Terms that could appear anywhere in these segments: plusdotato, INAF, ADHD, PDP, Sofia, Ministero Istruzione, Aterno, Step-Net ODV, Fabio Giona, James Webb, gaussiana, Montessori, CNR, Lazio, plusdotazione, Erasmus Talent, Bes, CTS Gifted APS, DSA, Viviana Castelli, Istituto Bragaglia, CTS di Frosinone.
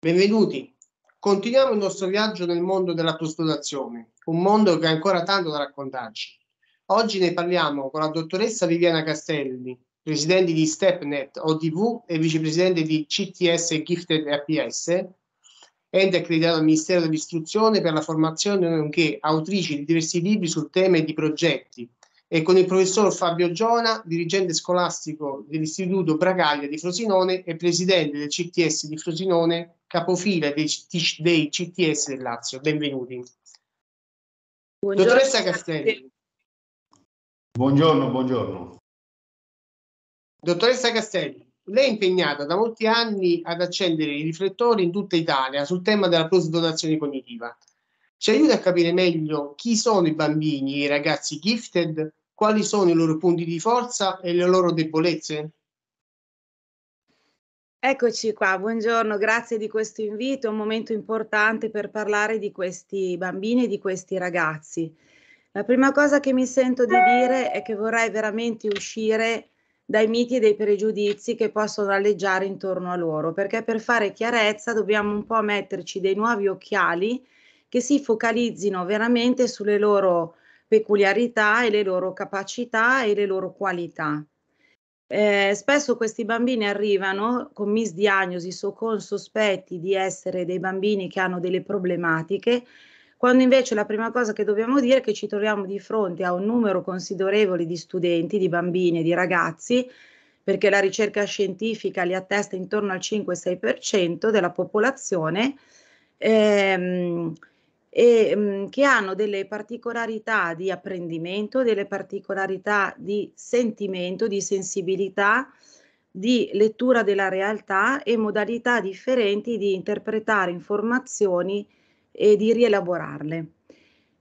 Benvenuti, continuiamo il nostro viaggio nel mondo della plusdotazione, un mondo che ha ancora tanto da raccontarci. Oggi ne parliamo con la dottoressa Viviana Castelli, presidente di Step-Net ODV e vicepresidente di CTS Gifted APS, ente accreditato al Ministero dell'Istruzione per la formazione, nonché autrice di diversi libri sul tema e di progetti, e con il professor Fabio Giona, dirigente scolastico dell'Istituto Bragaglia di Frosinone e presidente del CTS di Frosinone, capofila dei CTS del Lazio. Benvenuti. Buongiorno. Dottoressa Castelli. Buongiorno, buongiorno. Dottoressa Castelli, lei è impegnata da molti anni ad accendere i riflettori in tutta Italia sul tema della plusdotazione cognitiva. Ci aiuta a capire meglio chi sono i bambini e i ragazzi gifted, quali sono i loro punti di forza e le loro debolezze? Eccoci qua, buongiorno, grazie di questo invito, è un momento importante per parlare di questi bambini e di questi ragazzi. La prima cosa che mi sento di dire è che vorrei veramente uscire dai miti e dei pregiudizi che possono aleggiare intorno a loro, perché per fare chiarezza dobbiamo un po' metterci dei nuovi occhiali che si focalizzino veramente sulle loro peculiarità e le loro capacità e le loro qualità. Spesso questi bambini arrivano con misdiagnosi o con sospetti di essere dei bambini che hanno delle problematiche, quando invece la prima cosa che dobbiamo dire è che ci troviamo di fronte a un numero considerevole di studenti, di bambini e di ragazzi, perché la ricerca scientifica li attesta intorno al 5-6% della popolazione, che hanno delle particolarità di apprendimento, delle particolarità di sentimento, di sensibilità, di lettura della realtà e modalità differenti di interpretare informazioni e di rielaborarle.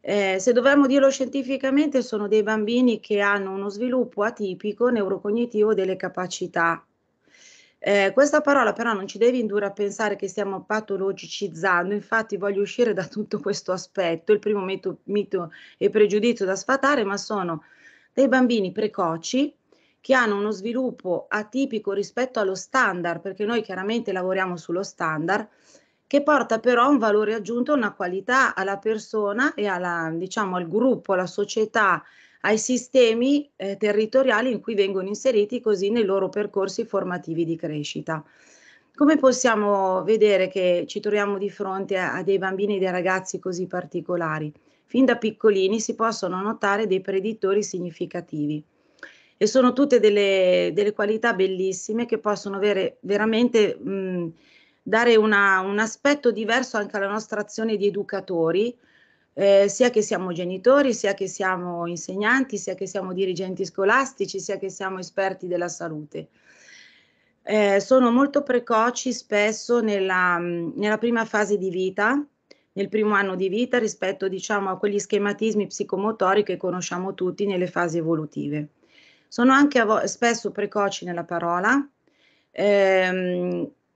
Se dovremmo dirlo scientificamente, sono dei bambini che hanno uno sviluppo atipico neurocognitivo delle capacità. Questa parola però non ci deve indurre a pensare che stiamo patologicizzando, infatti voglio uscire da tutto questo aspetto, il primo mito e pregiudizio da sfatare, ma sono dei bambini precoci che hanno uno sviluppo atipico rispetto allo standard, perché noi chiaramente lavoriamo sullo standard, che porta però un valore aggiunto, una qualità alla persona e alla, diciamo, al gruppo, alla società, ai sistemi territoriali in cui vengono inseriti così nei loro percorsi formativi di crescita. Come possiamo vedere che ci troviamo di fronte a dei bambini e dei ragazzi così particolari? Fin da piccolini si possono notare dei predittori significativi e sono tutte delle qualità bellissime che possono avere veramente dare un aspetto diverso anche alla nostra azione di educatori, sia che siamo genitori, sia che siamo insegnanti, sia che siamo dirigenti scolastici, sia che siamo esperti della salute. Sono molto precoci spesso nella prima fase di vita, nel primo anno di vita, rispetto, diciamo, a quegli schematismi psicomotori che conosciamo tutti nelle fasi evolutive. Sono anche spesso precoci nella parola,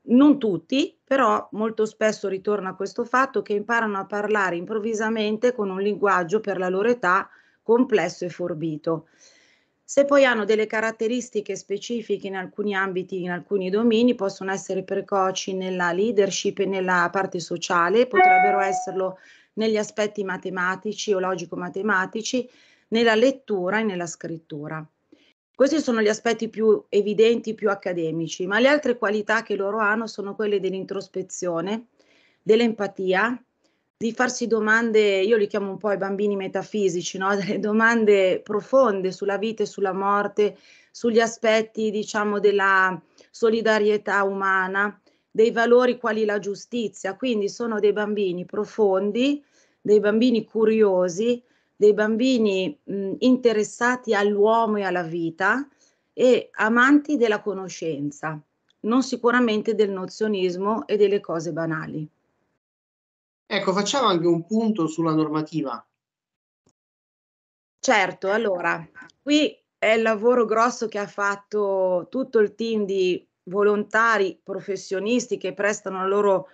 non tutti, però molto spesso ritorna a questo fatto che imparano a parlare improvvisamente con un linguaggio per la loro età complesso e forbito. Se poi hanno delle caratteristiche specifiche in alcuni ambiti, in alcuni domini, possono essere precoci nella leadership e nella parte sociale, potrebbero esserlo negli aspetti matematici o logico-matematici, nella lettura e nella scrittura. Questi sono gli aspetti più evidenti, più accademici, ma le altre qualità che loro hanno sono quelle dell'introspezione, dell'empatia, di farsi domande, io li chiamo un po' i bambini metafisici, no? Delle domande profonde sulla vita e sulla morte, sugli aspetti, diciamo, della solidarietà umana, dei valori quali la giustizia, quindi sono dei bambini profondi, dei bambini curiosi, dei bambini interessati all'uomo e alla vita e amanti della conoscenza, non sicuramente del nozionismo e delle cose banali. Ecco, facciamo anche un punto sulla normativa. Certo, allora, qui è il lavoro grosso che ha fatto tutto il team di volontari professionisti che prestano la loro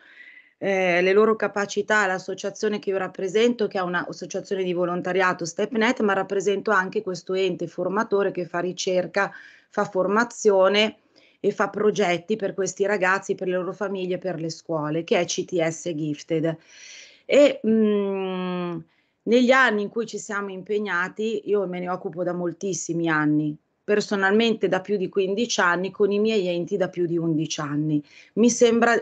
le loro capacità, l'associazione che io rappresento, che è un'associazione di volontariato Step-Net, ma rappresento anche questo ente formatore che fa ricerca, fa formazione e fa progetti per questi ragazzi, per le loro famiglie, per le scuole, che è CTS Gifted. E negli anni in cui ci siamo impegnati, io me ne occupo da moltissimi anni, personalmente da più di 15 anni, con i miei enti da più di 11 anni. Mi sembra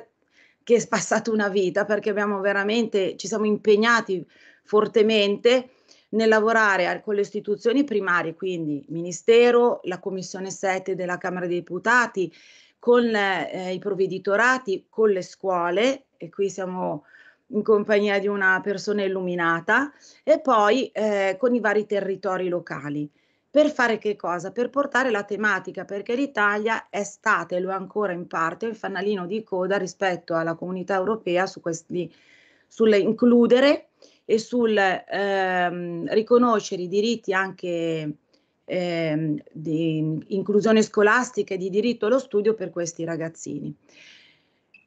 che è passata una vita, perché abbiamo veramente, ci siamo impegnati fortemente nel lavorare con le istituzioni primarie, quindi Ministero, la Commissione 7 della Camera dei Deputati, con i provveditorati, con le scuole, e qui siamo in compagnia di una persona illuminata, e poi con i vari territori locali. Per fare che cosa? Per portare la tematica, perché l'Italia è stata, e lo è ancora in parte, il fanalino di coda rispetto alla comunità europea su questi, sull'includere e sul riconoscere i diritti anche di inclusione scolastica e di diritto allo studio per questi ragazzini.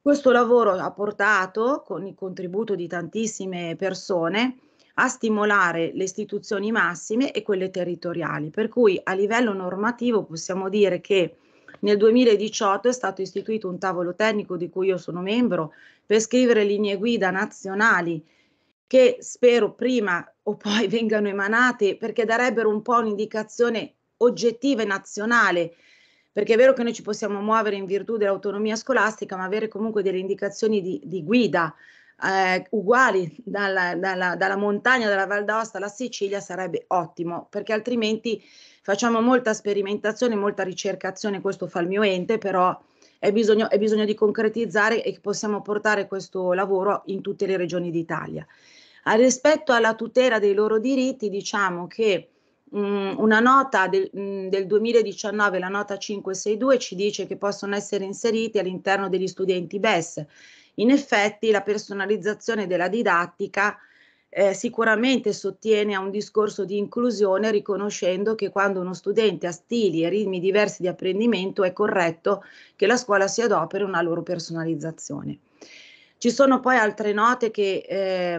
Questo lavoro ha portato, con il contributo di tantissime persone, a stimolare le istituzioni massime e quelle territoriali, per cui a livello normativo possiamo dire che nel 2018 è stato istituito un tavolo tecnico di cui io sono membro per scrivere linee guida nazionali che spero prima o poi vengano emanate, perché darebbero un po' un'indicazione oggettiva e nazionale, perché è vero che noi ci possiamo muovere in virtù dell'autonomia scolastica, ma avere comunque delle indicazioni di guida uguali dalla montagna, dalla Val d'Aosta alla Sicilia sarebbe ottimo, perché altrimenti facciamo molta sperimentazione, molta ricercazione, questo fa il mio ente, però è bisogno di concretizzare e che possiamo portare questo lavoro in tutte le regioni d'Italia. Rispetto alla tutela dei loro diritti, diciamo che una nota del 2019, la nota 562, ci dice che possono essere inseriti all'interno degli studenti Bes. In effetti la personalizzazione della didattica sicuramente sottiene a un discorso di inclusione, riconoscendo che quando uno studente ha stili e ritmi diversi di apprendimento è corretto che la scuola si adoperi una loro personalizzazione. Ci sono poi altre note che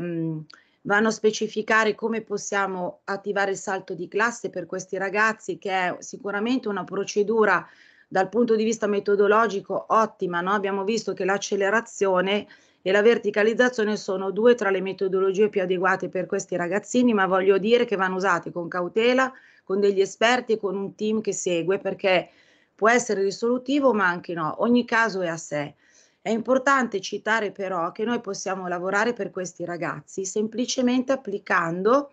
vanno a specificare come possiamo attivare il salto di classe per questi ragazzi, che è sicuramente una procedura dal punto di vista metodologico ottima, no? Abbiamo visto che l'accelerazione e la verticalizzazione sono due tra le metodologie più adeguate per questi ragazzini, ma voglio dire che vanno usate con cautela, con degli esperti e con un team che segue, perché può essere risolutivo ma anche no, ogni caso è a sé. È importante citare però che noi possiamo lavorare per questi ragazzi semplicemente applicando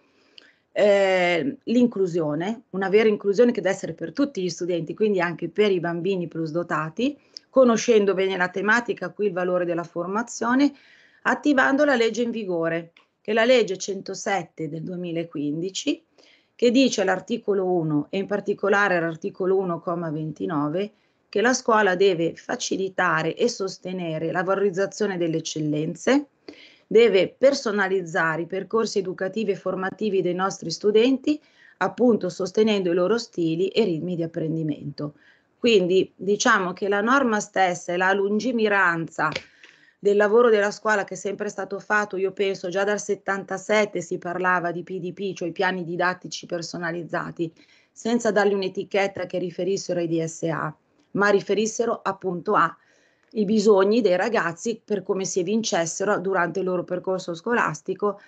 l'inclusione, una vera inclusione che deve essere per tutti gli studenti, quindi anche per i bambini plus dotati, conoscendo bene la tematica, qui il valore della formazione, attivando la legge in vigore, che è la legge 107 del 2015, che dice all'articolo 1, e in particolare all'articolo 1,29, che la scuola deve facilitare e sostenere la valorizzazione delle eccellenze, deve personalizzare i percorsi educativi e formativi dei nostri studenti, appunto sostenendo i loro stili e ritmi di apprendimento. Quindi diciamo che la norma stessa e la lungimiranza del lavoro della scuola, che è sempre stato fatto, io penso già dal 77 si parlava di PDP, cioè i piani didattici personalizzati, senza dargli un'etichetta che riferissero ai DSA, ma riferissero appunto a i bisogni dei ragazzi per come si evincessero durante il loro percorso scolastico.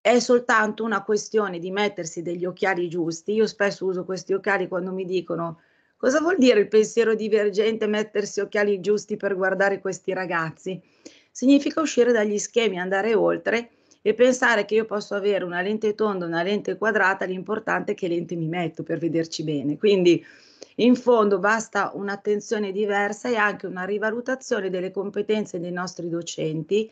È soltanto una questione di mettersi degli occhiali giusti. Io spesso uso questi occhiali quando mi dicono cosa vuol dire il pensiero divergente, mettersi occhiali giusti per guardare questi ragazzi. Significa uscire dagli schemi, andare oltre e pensare che io posso avere una lente tonda, una lente quadrata, l'importante è che lente mi metto per vederci bene. Quindi in fondo basta un'attenzione diversa e anche una rivalutazione delle competenze dei nostri docenti,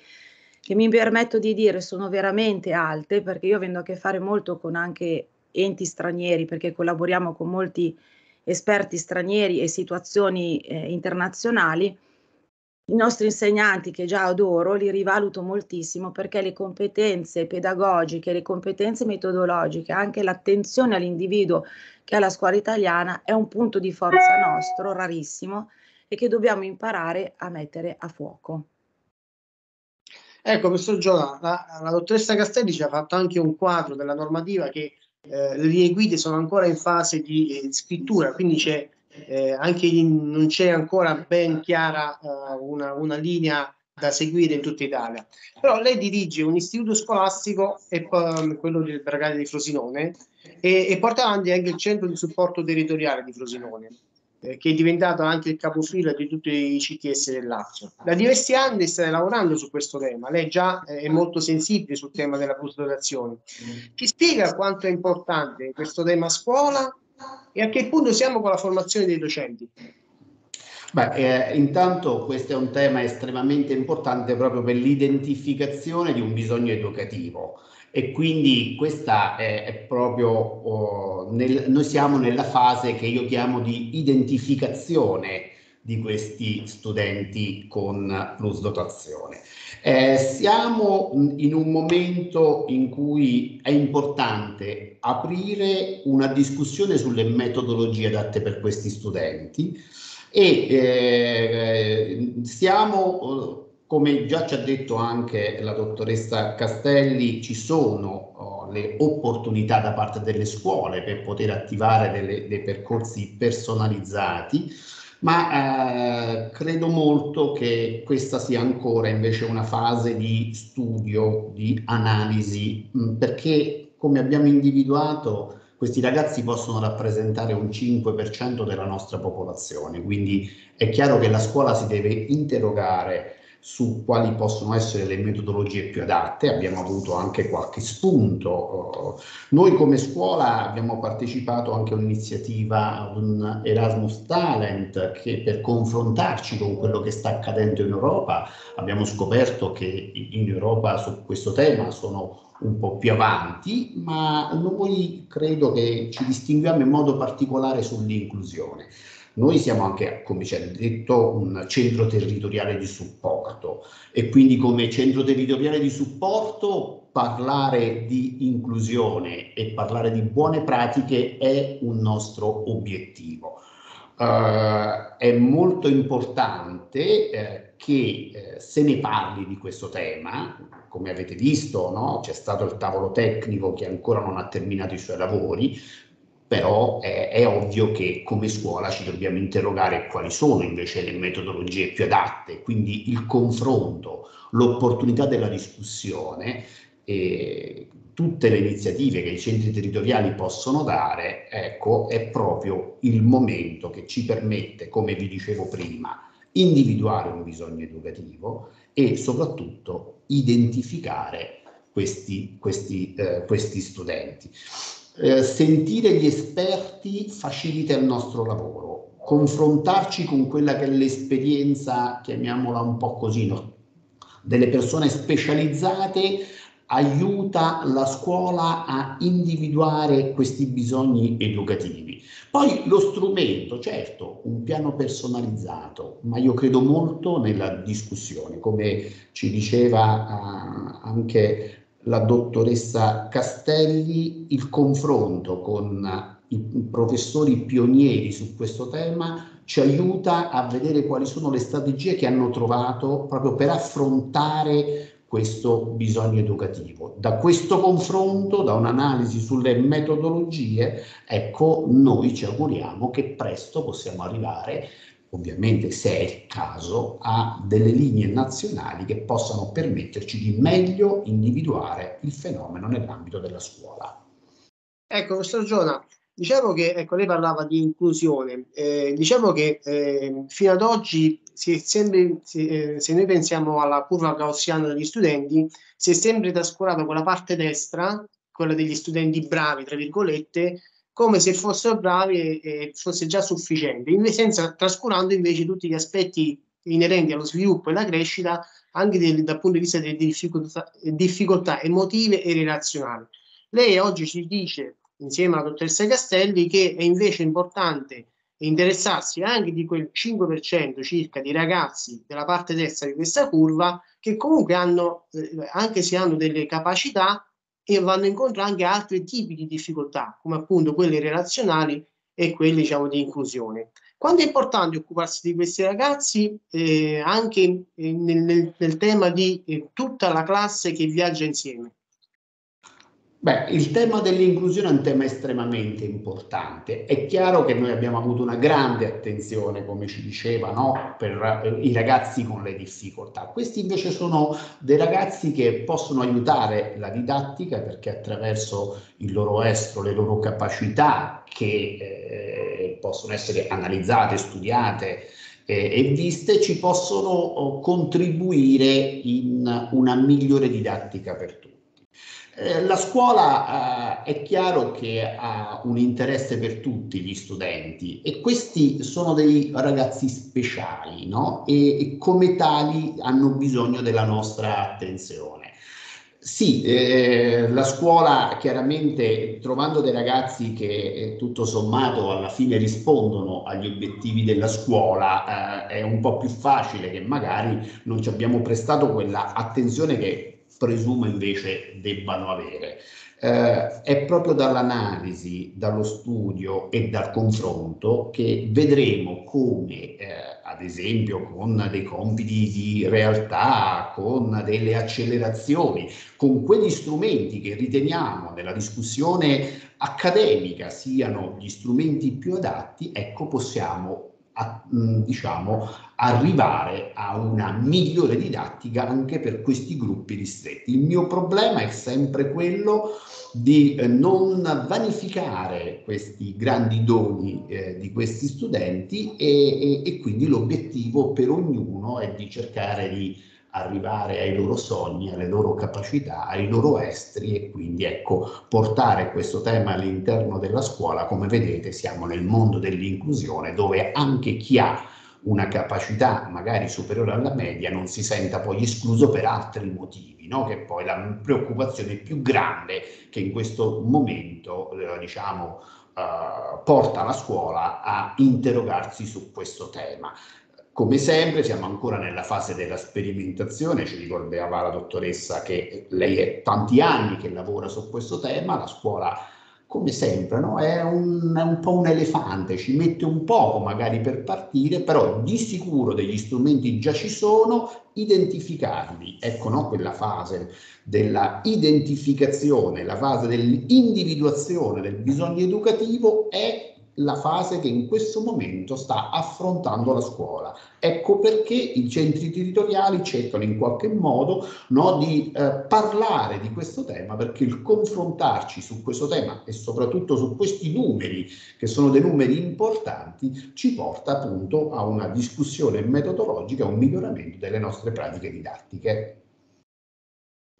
che mi permetto di dire sono veramente alte, perché io avendo a che fare molto con anche enti stranieri, perché collaboriamo con molti esperti stranieri e situazioni internazionali, i nostri insegnanti, che già adoro, li rivaluto moltissimo, perché le competenze pedagogiche, le competenze metodologiche, anche l'attenzione all'individuo che ha la scuola italiana è un punto di forza nostro, rarissimo, e che dobbiamo imparare a mettere a fuoco. Ecco, professor Giona, la dottoressa Castelli ci ha fatto anche un quadro della normativa, che le linee guida sono ancora in fase di scrittura, quindi c'è anche non c'è ancora ben chiara una linea da seguire in tutta Italia. Però lei dirige un istituto scolastico, quello del Bragale di Frosinone, e porta avanti anche il centro di supporto territoriale di Frosinone, che è diventato anche il capofila di tutti i CTS del Lazio. Da diversi anni state lavorando su questo tema, lei già è molto sensibile sul tema della plusdotazione. Ci spiega quanto è importante questo tema a scuola e a che punto siamo con la formazione dei docenti? Beh, intanto questo è un tema estremamente importante proprio per l'identificazione di un bisogno educativo, e quindi questa è proprio, noi siamo nella fase che io chiamo di identificazione di questi studenti con plusdotazione. Siamo in un momento in cui è importante aprire una discussione sulle metodologie adatte per questi studenti, e siamo, come già ci ha detto anche la dottoressa Castelli, ci sono le opportunità da parte delle scuole per poter attivare dei percorsi personalizzati, ma credo molto che questa sia ancora invece una fase di studio, di analisi, perché come abbiamo individuato questi ragazzi possono rappresentare un 5% della nostra popolazione, quindi è chiaro che la scuola si deve interrogare su quali possono essere le metodologie più adatte. Abbiamo avuto anche qualche spunto. Noi come scuola abbiamo partecipato anche a un'iniziativa, ad un Erasmus Talent, che per confrontarci con quello che sta accadendo in Europa, abbiamo scoperto che in Europa su questo tema sono un po' più avanti, ma noi credo che ci distinguiamo in modo particolare sull'inclusione. Noi siamo anche, come ci ha detto, un centro territoriale di supporto, e quindi come centro territoriale di supporto parlare di inclusione e parlare di buone pratiche è un nostro obiettivo. È molto importante che se ne parli di questo tema, come avete visto, no? C'è stato il tavolo tecnico che ancora non ha terminato i suoi lavori, però è ovvio che come scuola ci dobbiamo interrogare quali sono invece le metodologie più adatte, quindi il confronto, l'opportunità della discussione, e tutte le iniziative che i centri territoriali possono dare, ecco, è proprio il momento che ci permette, come vi dicevo prima, individuare un bisogno educativo e soprattutto identificare questi studenti. Sentire gli esperti facilita il nostro lavoro, confrontarci con quella che è l'esperienza, chiamiamola un po' così, no? Delle persone specializzate, aiuta la scuola a individuare questi bisogni educativi. Poi lo strumento, certo, un piano personalizzato, ma io credo molto nella discussione, come ci diceva anche la dottoressa Castelli, il confronto con i professori pionieri su questo tema ci aiuta a vedere quali sono le strategie che hanno trovato proprio per affrontare questo bisogno educativo. Da questo confronto, da un'analisi sulle metodologie, ecco, noi ci auguriamo che presto possiamo arrivare, ovviamente se è il caso, a delle linee nazionali che possano permetterci di meglio individuare il fenomeno nell'ambito della scuola. Ecco, professor Giona, diciamo che, ecco, lei parlava di inclusione, diciamo che fino ad oggi se noi pensiamo alla curva gaussiana degli studenti, si è sempre trascurata quella parte destra, quella degli studenti bravi, tra virgolette, come se fossero bravi e fosse già sufficiente, senza, trascurando invece tutti gli aspetti inerenti allo sviluppo e alla crescita, anche dal punto di vista delle difficoltà emotive e relazionali. Lei oggi ci dice, insieme alla dottoressa Castelli, che è invece importante interessarsi anche di quel 5% circa di ragazzi della parte destra di questa curva, che comunque hanno, anche se hanno delle capacità, e vanno incontro anche a altri tipi di difficoltà, come appunto quelle relazionali e quelle, diciamo, di inclusione. Quanto è importante occuparsi di questi ragazzi anche nel tema di tutta la classe che viaggia insieme? Beh, il tema dell'inclusione è un tema estremamente importante. È chiaro che noi abbiamo avuto una grande attenzione, come ci diceva, no? Per i ragazzi con le difficoltà. Questi invece sono dei ragazzi che possono aiutare la didattica, perché attraverso il loro estro, le loro capacità che possono essere analizzate, studiate e viste, ci possono contribuire in una migliore didattica per tutti. La scuola è chiaro che ha un interesse per tutti gli studenti, e questi sono dei ragazzi speciali, no? E come tali hanno bisogno della nostra attenzione. Sì, la scuola chiaramente, trovando dei ragazzi che tutto sommato alla fine rispondono agli obiettivi della scuola, è un po' più facile che magari non ci abbiamo prestato quella attenzione che presumo invece debbano avere. È proprio dall'analisi, dallo studio e dal confronto che vedremo come, ad esempio, con dei compiti di realtà, con delle accelerazioni, con quegli strumenti che riteniamo nella discussione accademica siano gli strumenti più adatti, ecco, possiamo arrivare a una migliore didattica anche per questi gruppi ristretti. Il mio problema è sempre quello di non vanificare questi grandi doni di questi studenti, e quindi l'obiettivo per ognuno è di cercare di arrivare ai loro sogni, alle loro capacità, ai loro estri, e quindi ecco, portare questo tema all'interno della scuola. Come vedete, siamo nel mondo dell'inclusione, dove anche chi ha una capacità magari superiore alla media non si senta poi escluso per altri motivi, no? Che poi la preoccupazione più grande che in questo momento porta la scuola a interrogarsi su questo tema. Come sempre siamo ancora nella fase della sperimentazione, ci ricordava la dottoressa che lei è tanti anni che lavora su questo tema. La scuola, come sempre, no? è un po' un elefante, ci mette un poco magari per partire, però di sicuro degli strumenti già ci sono, identificarli. Ecco, no? Quella fase della identificazione, la fase dell'individuazione del bisogno educativo è la fase che in questo momento sta affrontando la scuola. Ecco perché i centri territoriali cercano in qualche modo, no, di parlare di questo tema, perché il confrontarci su questo tema e soprattutto su questi numeri, che sono dei numeri importanti, ci porta appunto a una discussione metodologica, a un miglioramento delle nostre pratiche didattiche.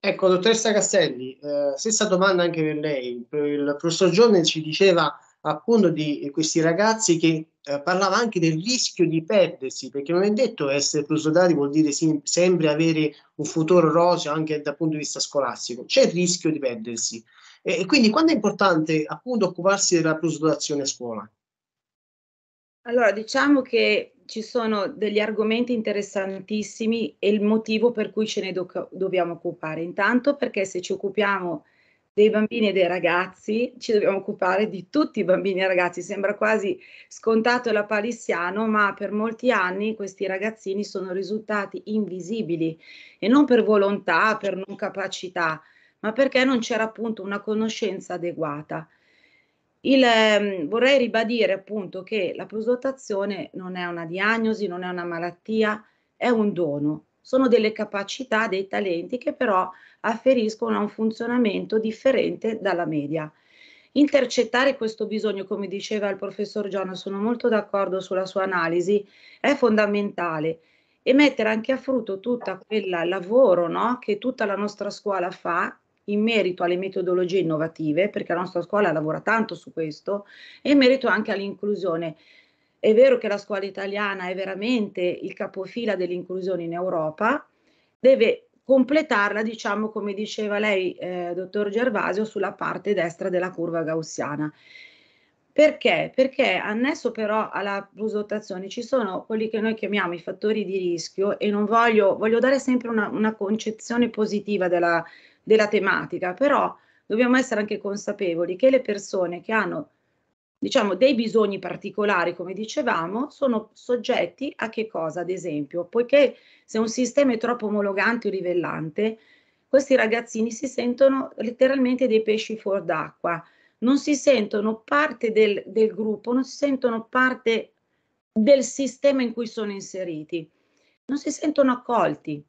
Ecco, dottoressa Castelli, stessa domanda anche per lei. Il professor Giona ci diceva appunto di questi ragazzi che parlava anche del rischio di perdersi, perché non è detto essere plusdotati vuol dire sempre avere un futuro roseo anche dal punto di vista scolastico, c'è il rischio di perdersi, e quindi quando è importante appunto occuparsi della plusdotazione a scuola? Allora, diciamo che ci sono degli argomenti interessantissimi, e il motivo per cui ce ne dobbiamo occupare, intanto perché se ci occupiamo dei bambini e dei ragazzi, ci dobbiamo occupare di tutti i bambini e ragazzi. Sembra quasi scontato e lapalissiano, ma per molti anni questi ragazzini sono risultati invisibili, e non per volontà, per non capacità, ma perché non c'era appunto una conoscenza adeguata. Vorrei ribadire appunto che la plusdotazione non è una diagnosi, non è una malattia, è un dono. Sono delle capacità, dei talenti che però afferiscono a un funzionamento differente dalla media. Intercettare questo bisogno, come diceva il professor Giona, sono molto d'accordo sulla sua analisi, è fondamentale, e mettere anche a frutto tutto quel lavoro, no, che tutta la nostra scuola fa in merito alle metodologie innovative, perché la nostra scuola lavora tanto su questo, e in merito anche all'inclusione. È vero che la scuola italiana è veramente il capofila dell'inclusione in Europa, deve completarla, diciamo, come diceva lei, dottor Gervasio, sulla parte destra della curva gaussiana. Perché? Perché annesso però alla plusdotazione ci sono quelli che noi chiamiamo i fattori di rischio, e non voglio dare sempre una concezione positiva della tematica, però dobbiamo essere anche consapevoli che le persone che hanno, diciamo, dei bisogni particolari, come dicevamo, sono soggetti a che cosa? Ad esempio, poiché se un sistema è troppo omologante o livellante, questi ragazzini si sentono letteralmente dei pesci fuor d'acqua, non si sentono parte del gruppo, non si sentono parte del sistema in cui sono inseriti, non si sentono accolti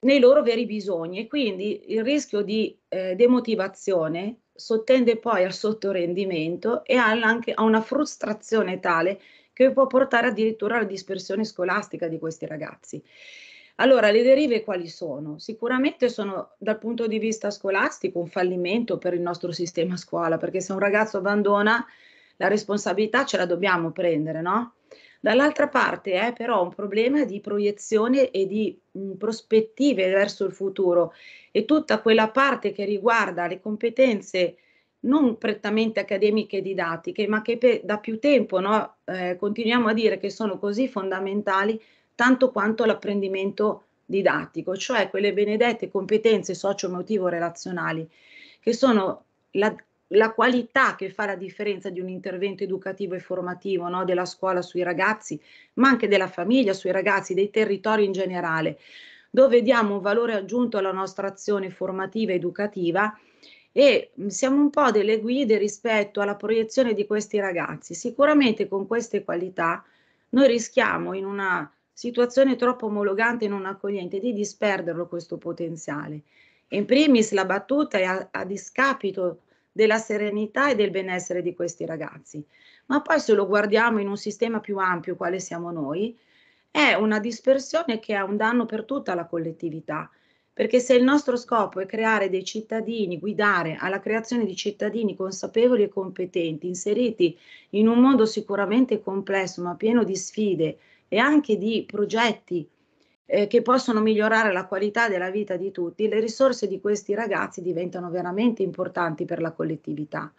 nei loro veri bisogni, e quindi il rischio di demotivazione sottende poi al sottorendimento e anche a una frustrazione tale che può portare addirittura alla dispersione scolastica di questi ragazzi. Allora, le derive quali sono? Sicuramente sono, dal punto di vista scolastico, un fallimento per il nostro sistema scuola, perché se un ragazzo abbandona, la responsabilità ce la dobbiamo prendere, no? Dall'altra parte è però un problema di proiezione e di prospettive verso il futuro, e tutta quella parte che riguarda le competenze non prettamente accademiche e didattiche, ma che da più tempo, no, continuiamo a dire che sono così fondamentali tanto quanto l'apprendimento didattico, cioè quelle benedette competenze socio-emotivo-relazionali, che sono la qualità che fa la differenza di un intervento educativo e formativo, no, della scuola sui ragazzi, ma anche della famiglia sui ragazzi, dei territori in generale, dove diamo un valore aggiunto alla nostra azione formativa ed educativa, e siamo un po' delle guide rispetto alla proiezione di questi ragazzi. Sicuramente con queste qualità noi rischiamo, in una situazione troppo omologante e non accogliente, di disperderlo questo potenziale. In primis la battuta è a discapito della serenità e del benessere di questi ragazzi, ma poi se lo guardiamo in un sistema più ampio quale siamo noi, è una dispersione che è un danno per tutta la collettività, perché se il nostro scopo è creare dei cittadini, guidare alla creazione di cittadini consapevoli e competenti, inseriti in un mondo sicuramente complesso ma pieno di sfide e anche di progetti che possono migliorare la qualità della vita di tutti, le risorse di questi ragazzi diventano veramente importanti per la collettività.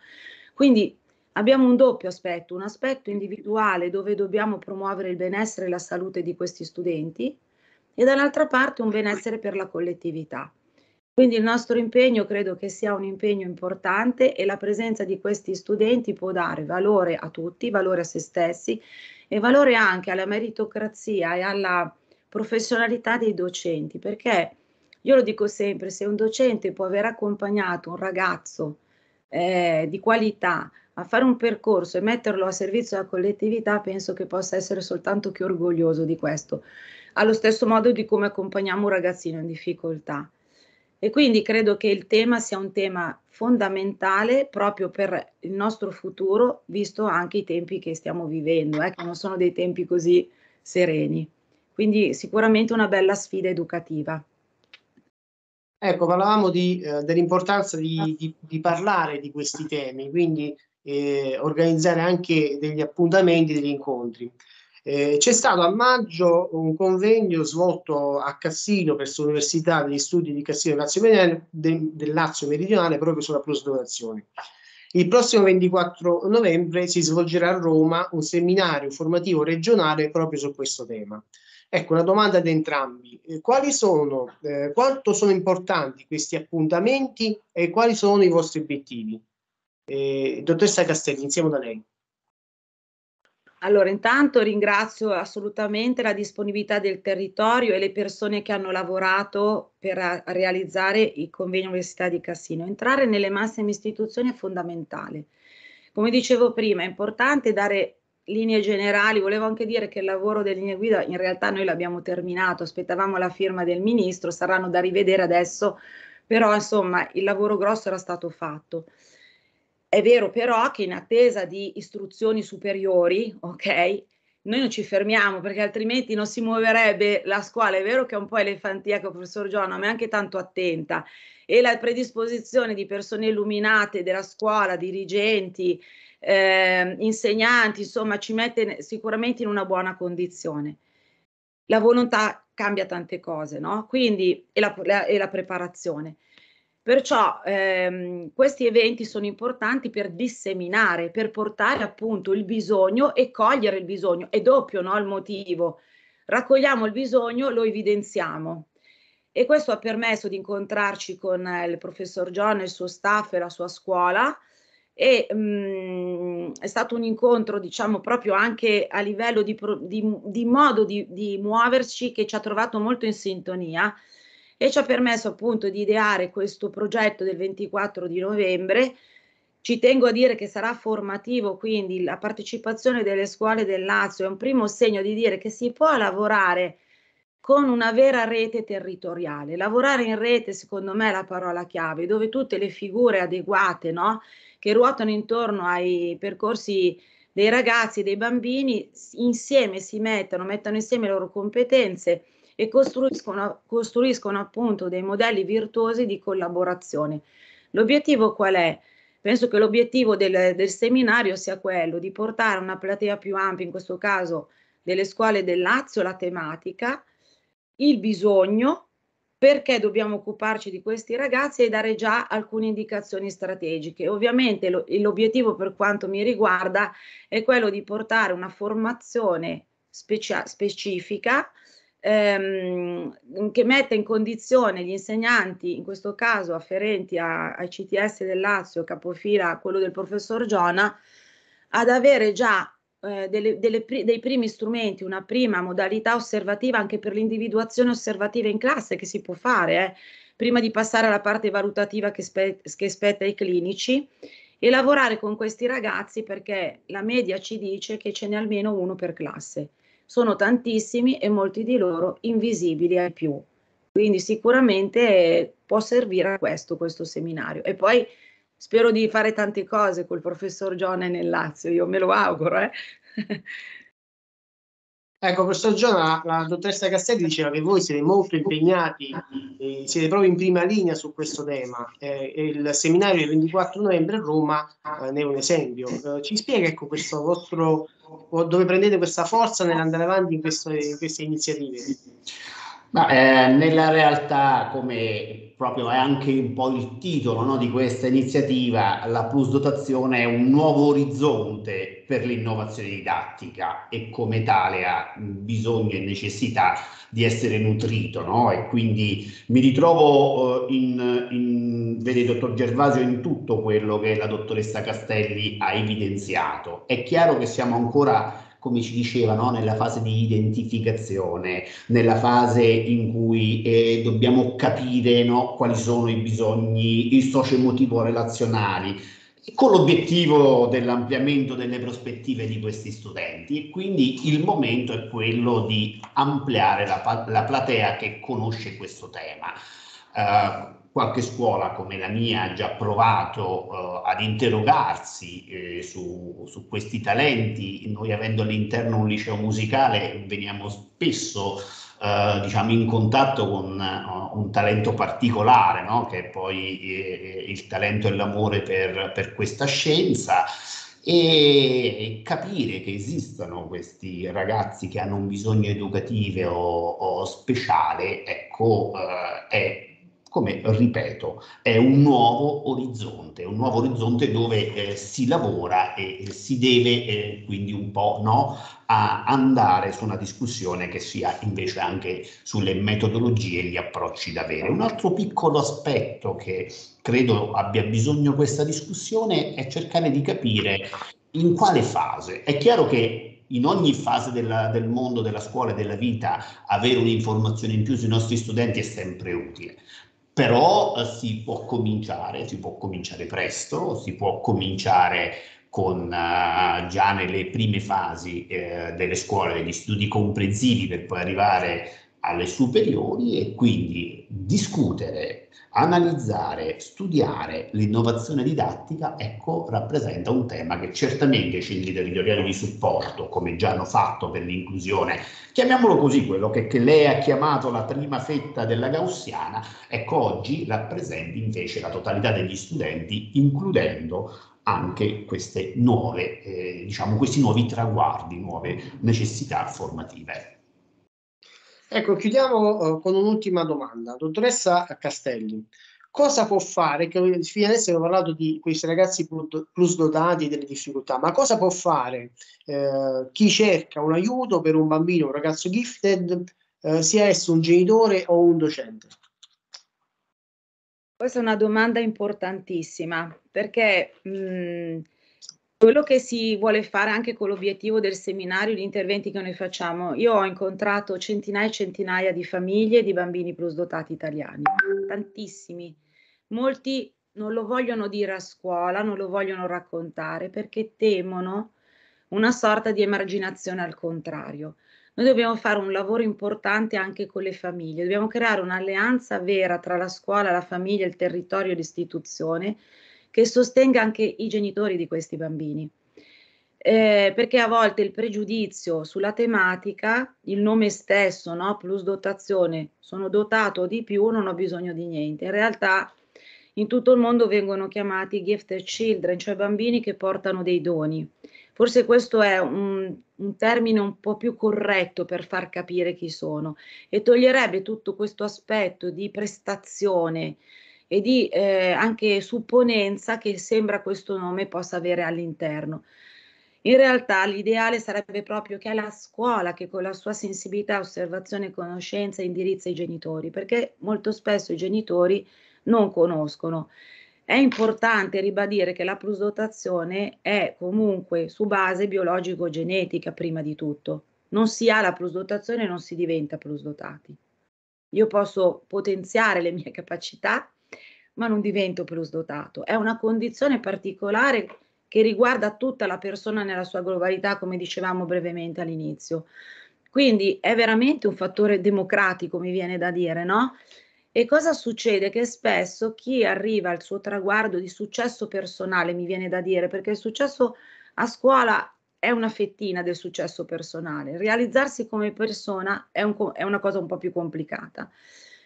Quindi abbiamo un doppio aspetto, un aspetto individuale dove dobbiamo promuovere il benessere e la salute di questi studenti, e dall'altra parte un benessere per la collettività. Quindi il nostro impegno credo che sia un impegno importante, e la presenza di questi studenti può dare valore a tutti, valore a se stessi e valore anche alla meritocrazia e alla professionalità dei docenti, perché io lo dico sempre, se un docente può aver accompagnato un ragazzo di qualità a fare un percorso e metterlo a servizio della collettività, penso che possa essere soltanto che orgoglioso di questo, allo stesso modo di come accompagniamo un ragazzino in difficoltà. E quindi credo che il tema sia un tema fondamentale proprio per il nostro futuro, visto anche i tempi che stiamo vivendo, che non sono dei tempi così sereni. Quindi sicuramente una bella sfida educativa. Ecco, parlavamo dell'importanza di parlare di questi temi, quindi organizzare anche degli appuntamenti, degli incontri. C'è stato a maggio un convegno svolto a Cassino presso l'Università degli Studi di Cassino del Lazio Meridionale proprio sulla plusdotazione. Il prossimo 24 novembre si svolgerà a Roma un seminario formativo regionale proprio su questo tema. Ecco, una domanda ad entrambi. Quanto sono importanti questi appuntamenti e quali sono i vostri obiettivi? Dottoressa Castelli, iniziamo da lei. Allora, intanto ringrazio assolutamente la disponibilità del territorio e le persone che hanno lavorato per realizzare il convegno Università di Cassino. Entrare nelle massime istituzioni è fondamentale. Come dicevo prima, è importante dare linee generali. Volevo anche dire che il lavoro delle linee guida in realtà noi l'abbiamo terminato, aspettavamo la firma del ministro, saranno da rivedere adesso, però insomma il lavoro grosso era stato fatto. È vero però che in attesa di istruzioni superiori, ok, noi non ci fermiamo, perché altrimenti non si muoverebbe la scuola. È vero che è un po' elefantiaco, professor Giona, ma è anche tanto attenta, e la predisposizione di persone illuminate della scuola, dirigenti, insegnanti, insomma ci mette sicuramente in una buona condizione. La volontà cambia tante cose, no? Quindi e la preparazione. Perciò questi eventi sono importanti per disseminare, per portare appunto il bisogno e cogliere il bisogno. È doppio, no, il motivo. Raccogliamo il bisogno, lo evidenziamo. E questo ha permesso di incontrarci con il professor Giona, il suo staff e la sua scuola, e è stato un incontro, diciamo, proprio anche a livello di modo di muoverci, che ci ha trovato molto in sintonia. e ci ha permesso appunto di ideare questo progetto del 24 di novembre. Ci tengo a dire che sarà formativo, quindi la partecipazione delle scuole del Lazio è un primo segno di dire che si può lavorare con una vera rete territoriale. Lavorare in rete, secondo me, è la parola chiave, dove tutte le figure adeguate, no? Che ruotano intorno ai percorsi dei ragazzi, dei bambini, insieme si mettano insieme le loro competenze e costruiscono appunto dei modelli virtuosi di collaborazione. L'obiettivo qual è? Penso che l'obiettivo del seminario sia quello di portare una platea più ampia, in questo caso delle scuole del Lazio, la tematica, il bisogno, perché dobbiamo occuparci di questi ragazzi e dare già alcune indicazioni strategiche. Ovviamente l'obiettivo per quanto mi riguarda è quello di portare una formazione specifica che mette in condizione gli insegnanti, in questo caso afferenti ai CTS del Lazio, capofila quello del professor Giona, ad avere già dei primi strumenti, una prima modalità osservativa anche per l'individuazione osservativa in classe che si può fare prima di passare alla parte valutativa che spetta ai clinici, e lavorare con questi ragazzi, perché la media ci dice che ce n'è almeno uno per classe. Sono tantissimi e molti di loro invisibili ai più, quindi sicuramente può servire a questo seminario. E poi spero di fare tante cose col professor Giona nel Lazio, io me lo auguro. Ecco, professor Giona, la dottoressa Castelli diceva che voi siete molto impegnati, siete proprio in prima linea su questo tema. Il seminario del 24 novembre a Roma ne è un esempio. Ci spiega, ecco, questo vostro, dove prendete questa forza nell'andare avanti in queste iniziative? Nella realtà, come proprio è anche un po' il titolo, no, di questa iniziativa, la plusdotazione è un nuovo orizzonte per l'innovazione didattica e come tale ha bisogno e necessità di essere nutrito, no? E quindi mi ritrovo vede, dottor Gervasio, in tutto quello che la dottoressa Castelli ha evidenziato. È chiaro che siamo ancora, come ci diceva, no, nella fase di identificazione, nella fase in cui dobbiamo capire, no, quali sono i bisogni socio-emotivo-relazionali, con l'obiettivo dell'ampliamento delle prospettive di questi studenti. Quindi il momento è quello di ampliare la platea che conosce questo tema. Qualche scuola come la mia ha già provato ad interrogarsi su questi talenti. Noi, avendo all'interno un liceo musicale, veniamo spesso diciamo in contatto con un talento particolare, no? Che è poi il talento e l'amore per questa scienza, e capire che esistono questi ragazzi che hanno un bisogno educativo o speciale, ecco, è, come ripeto, è un nuovo orizzonte dove si lavora e si deve quindi un po', no, a andare su una discussione che sia invece anche sulle metodologie e gli approcci da avere. Un altro piccolo aspetto che credo abbia bisogno questa discussione è cercare di capire in quale fase. È chiaro che in ogni fase del mondo, della scuola e della vita, avere un'informazione in più sui nostri studenti è sempre utile. Però si può cominciare presto, si può cominciare con già nelle prime fasi delle scuole, degli studi comprensivi, per poi arrivare alle superiori, e quindi discutere, analizzare, studiare l'innovazione didattica, ecco, rappresenta un tema che certamente i centri territoriali di supporto, come già hanno fatto per l'inclusione, chiamiamolo così, quello che lei ha chiamato la prima fetta della gaussiana, ecco, oggi rappresenta invece la totalità degli studenti, includendo anche queste nuove, diciamo, questi nuovi traguardi, nuove necessità formative. Ecco, chiudiamo con un'ultima domanda. Dottoressa Castelli, cosa può fare, che fino adesso abbiamo parlato di questi ragazzi plusdotati e delle difficoltà, ma cosa può fare chi cerca un aiuto per un bambino, un ragazzo gifted, sia esso un genitore o un docente? Questa è una domanda importantissima, perché Quello che si vuole fare anche con l'obiettivo del seminario, gli interventi che noi facciamo, io ho incontrato centinaia e centinaia di famiglie di bambini plusdotati italiani, tantissimi, molti non lo vogliono dire a scuola, non lo vogliono raccontare perché temono una sorta di emarginazione al contrario. Noi dobbiamo fare un lavoro importante anche con le famiglie, dobbiamo creare un'alleanza vera tra la scuola, la famiglia, il territorio e l'istituzione, che sostenga anche i genitori di questi bambini, perché a volte il pregiudizio sulla tematica, il nome stesso, no? Plusdotazione, sono dotato di più, non ho bisogno di niente. In realtà in tutto il mondo vengono chiamati gifted children, cioè bambini che portano dei doni. Forse questo è un termine un po' più corretto per far capire chi sono e toglierebbe tutto questo aspetto di prestazione, e di anche supponenza che sembra questo nome possa avere all'interno. In realtà l'ideale sarebbe proprio che è la scuola che con la sua sensibilità, osservazione, conoscenza indirizza i genitori, perché molto spesso i genitori non conoscono. È importante ribadire che la plusdotazione è comunque su base biologico-genetica prima di tutto. Non si ha la plusdotazione e non si diventa plusdotati. Io posso potenziare le mie capacità, ma non divento plusdotato. È una condizione particolare che riguarda tutta la persona nella sua globalità, come dicevamo brevemente all'inizio. Quindi è veramente un fattore democratico, mi viene da dire, no? E cosa succede? Che spesso chi arriva al suo traguardo di successo personale, mi viene da dire, perché il successo a scuola è una fettina del successo personale, realizzarsi come persona è una cosa un po' più complicata.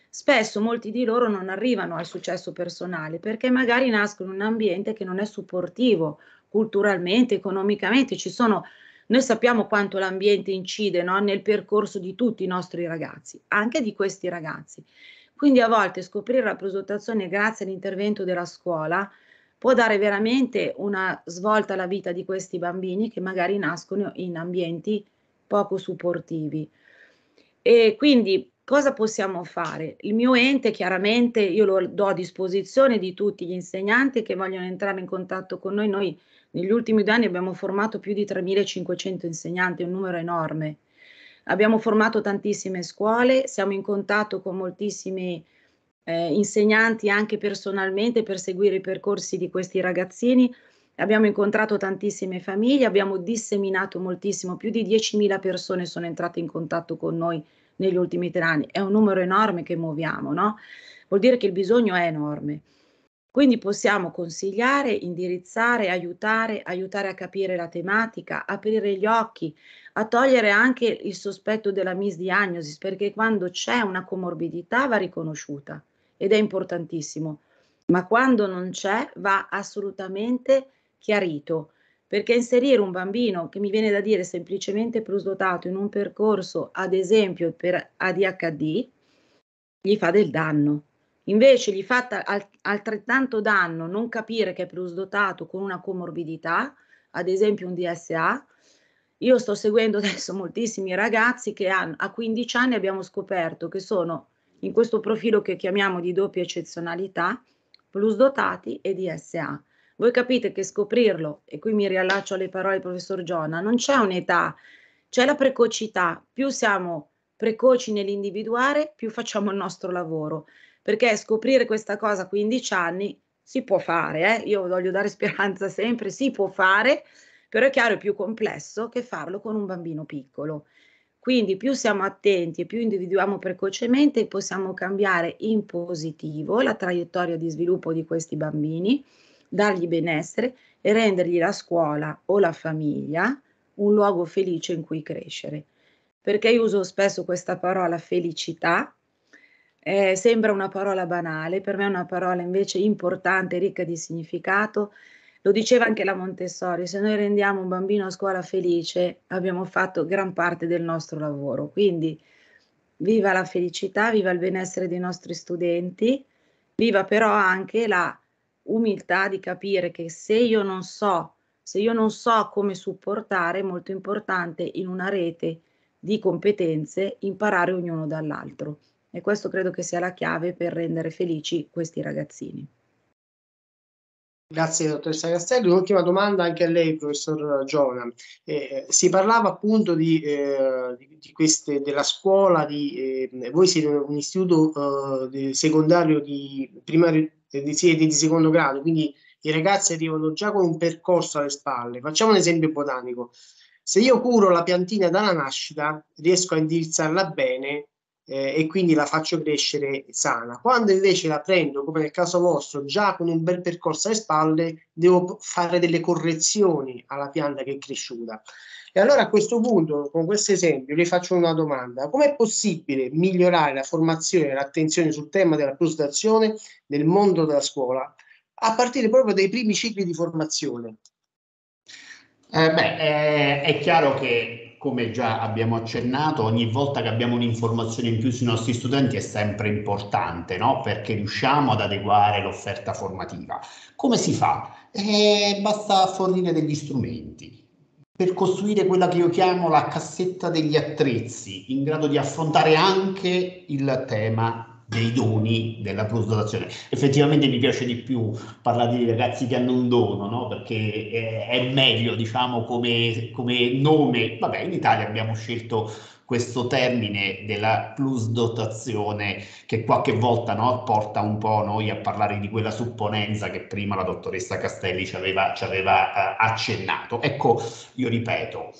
Spesso molti di loro non arrivano al successo personale perché magari nascono in un ambiente che non è supportivo culturalmente, economicamente. Noi sappiamo quanto l'ambiente incide, no? Nel percorso di tutti i nostri ragazzi, anche di questi ragazzi. Quindi a volte scoprire la plusdotazione grazie all'intervento della scuola può dare veramente una svolta alla vita di questi bambini che magari nascono in ambienti poco supportivi. E quindi cosa possiamo fare? Il mio ente, chiaramente, io lo do a disposizione di tutti gli insegnanti che vogliono entrare in contatto con noi. Noi negli ultimi 2 anni abbiamo formato più di 3.500 insegnanti, un numero enorme. Abbiamo formato tantissime scuole, siamo in contatto con moltissimi insegnanti anche personalmente per seguire i percorsi di questi ragazzini. Abbiamo incontrato tantissime famiglie, abbiamo disseminato moltissimo, più di 10.000 persone sono entrate in contatto con noi negli ultimi 3 anni, è un numero enorme che muoviamo, no? Vuol dire che il bisogno è enorme. Quindi possiamo consigliare, indirizzare, aiutare a capire la tematica, aprire gli occhi, a togliere anche il sospetto della misdiagnosi, perché quando c'è una comorbidità va riconosciuta ed è importantissimo, ma quando non c'è va assolutamente chiarito. Perché inserire un bambino che mi viene da dire semplicemente plusdotato in un percorso, ad esempio per ADHD, gli fa del danno. Invece gli fa altrettanto danno non capire che è plusdotato con una comorbidità, ad esempio un DSA. Io sto seguendo adesso moltissimi ragazzi che a 15 anni abbiamo scoperto che sono in questo profilo che chiamiamo di doppia eccezionalità, plusdotati e DSA. Voi capite che scoprirlo, e qui mi riallaccio alle parole del professor Giona, non c'è un'età, c'è la precocità. Più siamo precoci nell'individuare, più facciamo il nostro lavoro. Perché scoprire questa cosa a 15 anni si può fare, io voglio dare speranza sempre, si può fare, però è chiaro è più complesso che farlo con un bambino piccolo. Quindi più siamo attenti e più individuiamo precocemente, possiamo cambiare in positivo la traiettoria di sviluppo di questi bambini, dargli benessere e rendergli la scuola o la famiglia un luogo felice in cui crescere. Perché io uso spesso questa parola felicità, sembra una parola banale, per me è una parola invece importante, ricca di significato. Lo diceva anche la Montessori, se noi rendiamo un bambino a scuola felice abbiamo fatto gran parte del nostro lavoro. Quindi viva la felicità, viva il benessere dei nostri studenti, viva però anche la umiltà di capire che se io non so come supportare, è molto importante in una rete di competenze imparare ognuno dall'altro. E questo credo che sia la chiave per rendere felici questi ragazzini. Grazie dottoressa Castelli. Un'ultima domanda anche a lei, professor Giona. Si parlava appunto di queste, della scuola, voi siete un istituto secondario di primario di secondo grado, quindi i ragazzi arrivano già con un percorso alle spalle. Facciamo un esempio botanico. Se io curo la piantina dalla nascita, riesco a indirizzarla bene e quindi la faccio crescere sana. Quando invece la prendo, come nel caso vostro, già con un bel percorso alle spalle, devo fare delle correzioni alla pianta che è cresciuta. E allora a questo punto, con questo esempio, le faccio una domanda. Com'è possibile migliorare la formazione e l'attenzione sul tema della plusdotazione nel mondo della scuola, a partire proprio dai primi cicli di formazione? È chiaro che, come già abbiamo accennato, ogni volta che abbiamo un'informazione in più sui nostri studenti è sempre importante, no? Perché riusciamo ad adeguare l'offerta formativa. Come si fa? Basta fornire degli strumenti per costruire quella che io chiamo la cassetta degli attrezzi, in grado di affrontare anche il tema dei doni della plusdotazione. Effettivamente mi piace di più parlare di ragazzi che hanno un dono, no? Perché è meglio, diciamo, come nome. Vabbè, in Italia abbiamo scelto questo termine della plusdotazione, che qualche volta, no, porta un po' noi a parlare di quella supponenza che prima la dottoressa Castelli ci aveva accennato. Ecco, io ripeto,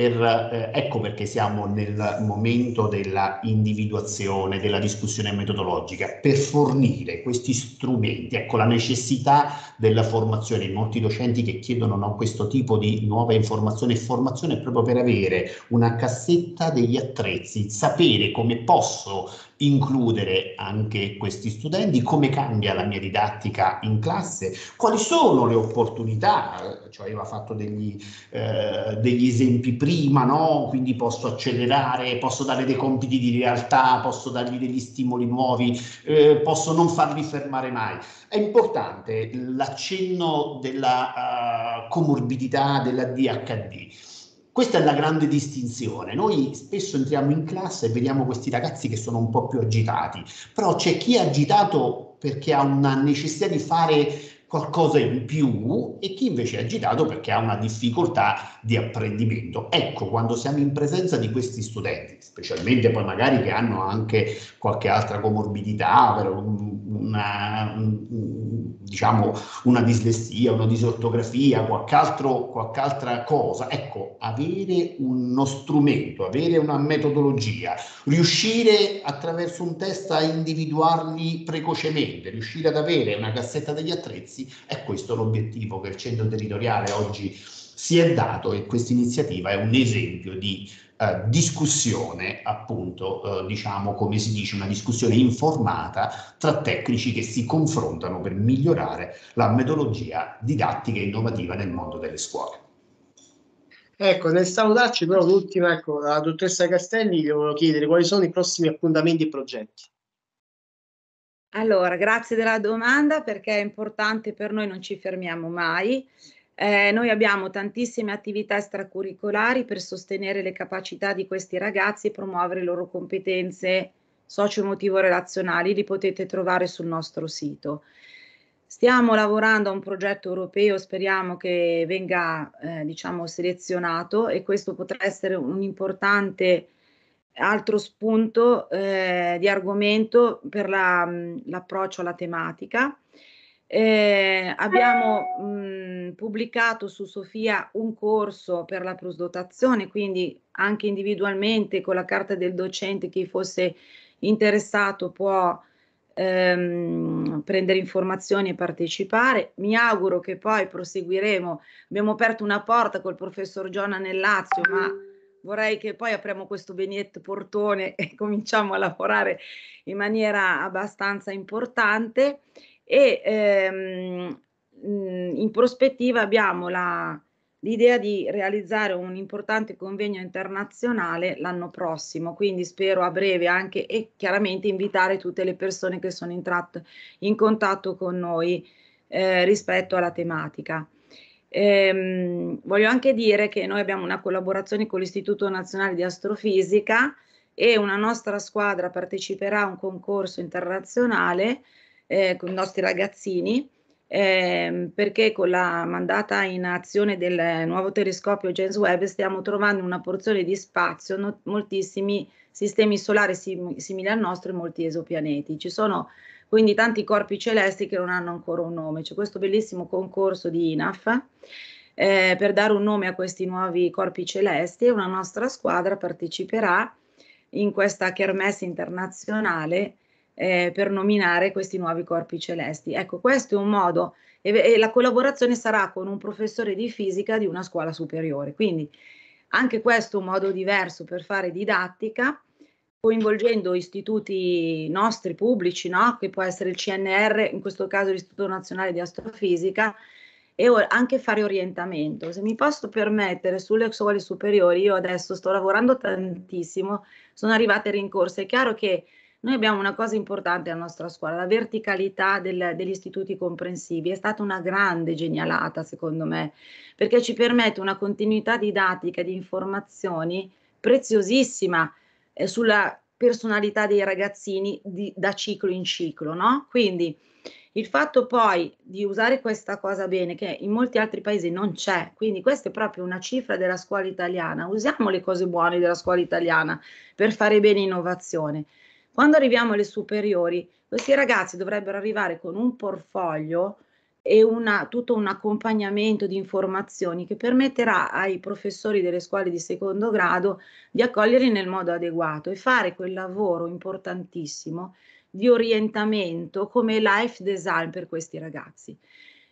ecco perché siamo nel momento della individuazione, della discussione metodologica, per fornire questi strumenti. Ecco la necessità della formazione. Molti docenti che chiedono, no, questo tipo di nuova informazione e formazione proprio per avere una cassetta degli attrezzi, sapere come posso includere anche questi studenti, come cambia la mia didattica in classe, quali sono le opportunità. Cioè, aveva fatto degli esempi prima, no? Quindi posso accelerare, posso dare dei compiti di realtà, posso dargli degli stimoli nuovi, posso non farli fermare mai. È importante l'accenno della comorbidità, della ADHD. Questa è la grande distinzione. Noi spesso entriamo in classe e vediamo questi ragazzi che sono un po' più agitati, però c'è chi è agitato perché ha una necessità di fare qualcosa in più e chi invece è agitato perché ha una difficoltà di apprendimento. Ecco, quando siamo in presenza di questi studenti, specialmente poi magari che hanno anche qualche altra comorbidità, diciamo una dislessia, una disortografia, qualche altra cosa, ecco, avere uno strumento, avere una metodologia, riuscire attraverso un test a individuarli precocemente, riuscire ad avere una cassetta degli attrezzi, è questo l'obiettivo che il centro territoriale oggi si è dato, e questa iniziativa è un esempio di discussione, appunto, diciamo, come si dice, una discussione informata tra tecnici che si confrontano per migliorare la metodologia didattica e innovativa nel mondo delle scuole. Ecco, nel salutarci però l'ultima, ecco, alla dottoressa Castelli gli volevo chiedere quali sono i prossimi appuntamenti e progetti. Allora, grazie della domanda, perché è importante per noi, non ci fermiamo mai. Noi abbiamo tantissime attività extracurricolari per sostenere le capacità di questi ragazzi e promuovere le loro competenze socio-emotivo-relazionali, li potete trovare sul nostro sito. Stiamo lavorando a un progetto europeo, speriamo che venga diciamo, selezionato, e questo potrà essere un importante altro spunto di argomento per l'approccio alla tematica. Abbiamo pubblicato su Sofia un corso per la plusdotazione, quindi anche individualmente con la carta del docente chi fosse interessato può prendere informazioni e partecipare. Mi auguro che poi proseguiremo, abbiamo aperto una porta col professor Giona nel Lazio, ma vorrei che poi apriamo questo benedetto portone e cominciamo a lavorare in maniera abbastanza importante. E in prospettiva abbiamo l'idea di realizzare un importante convegno internazionale l'anno prossimo, quindi spero a breve anche, e chiaramente invitare tutte le persone che sono in contatto con noi rispetto alla tematica. Voglio anche dire che noi abbiamo una collaborazione con l'Istituto Nazionale di Astrofisica e una nostra squadra parteciperà a un concorso internazionale con i nostri ragazzini perché con la mandata in azione del nuovo telescopio James Webb stiamo trovando una porzione di spazio, moltissimi sistemi solari simili al nostro e molti esopianeti. Ci sono quindi tanti corpi celesti che non hanno ancora un nome. C'è questo bellissimo concorso di INAF per dare un nome a questi nuovi corpi celesti, e una nostra squadra parteciperà in questa kermesse internazionale per nominare questi nuovi corpi celesti. Ecco, questo è un modo, e la collaborazione sarà con un professore di fisica di una scuola superiore, quindi anche questo è un modo diverso per fare didattica, coinvolgendo istituti nostri pubblici, no? Che può essere il CNR, in questo caso l'Istituto Nazionale di Astrofisica, e anche fare orientamento. Se mi posso permettere, sulle scuole superiori, io adesso sto lavorando tantissimo, sono arrivate rincorse, è chiaro che noi abbiamo una cosa importante alla nostra scuola, la verticalità degli istituti comprensivi. È stata una grande genialata, secondo me, perché ci permette una continuità didattica di informazioni preziosissima sulla personalità dei ragazzini da ciclo in ciclo, no? Quindi il fatto poi di usare questa cosa bene, che in molti altri paesi non c'è, quindi questa è proprio una cifra della scuola italiana. Usiamo le cose buone della scuola italiana per fare bene innovazione. Quando arriviamo alle superiori, questi ragazzi dovrebbero arrivare con un portfolio e tutto un accompagnamento di informazioni che permetterà ai professori delle scuole di secondo grado di accoglierli nel modo adeguato e fare quel lavoro importantissimo di orientamento come life design per questi ragazzi.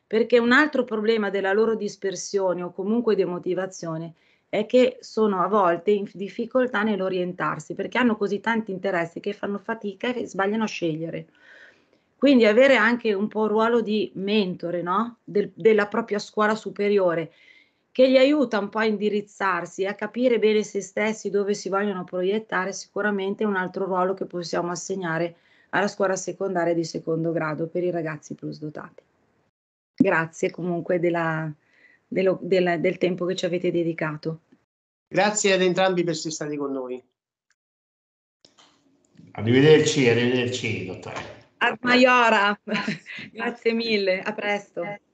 Perché un altro problema della loro dispersione o comunque demotivazione è che sono a volte in difficoltà nell'orientarsi, perché hanno così tanti interessi che fanno fatica e sbagliano a scegliere. Quindi avere anche un po' un ruolo di mentore, no? Della propria scuola superiore, che li aiuta un po' a indirizzarsi e a capire bene se stessi, dove si vogliono proiettare, sicuramente è un altro ruolo che possiamo assegnare alla scuola secondaria di secondo grado per i ragazzi plus dotati. Grazie comunque del tempo che ci avete dedicato. Grazie ad entrambi per essere stati con noi. Arrivederci, arrivederci, dottore. Ad maiora. Grazie mille, a presto.